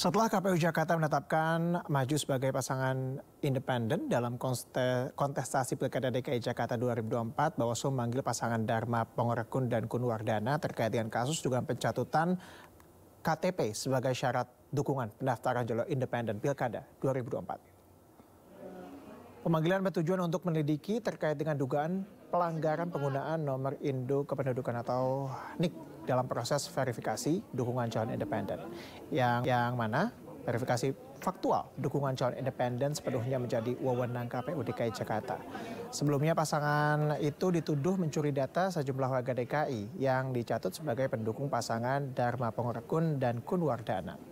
Setelah KPU Jakarta menetapkan maju sebagai pasangan independen dalam kontestasi Pilkada DKI Jakarta 2024, Bawaslu memanggil pasangan Dharma Pongrekun dan Kunwardana terkait dengan kasus dugaan pencatutan KTP sebagai syarat dukungan pendaftaran jalur independen Pilkada 2024. Pemanggilan bertujuan untuk menyelidiki terkait dengan dugaan pelanggaran penggunaan nomor induk kependudukan atau NIK dalam proses verifikasi dukungan calon independen, yang mana verifikasi faktual dukungan calon independen sepenuhnya menjadi wewenang KPU DKI Jakarta. Sebelumnya pasangan itu dituduh mencuri data sejumlah warga DKI yang dicatut sebagai pendukung pasangan Dharma Pongrekun dan Kunwardana.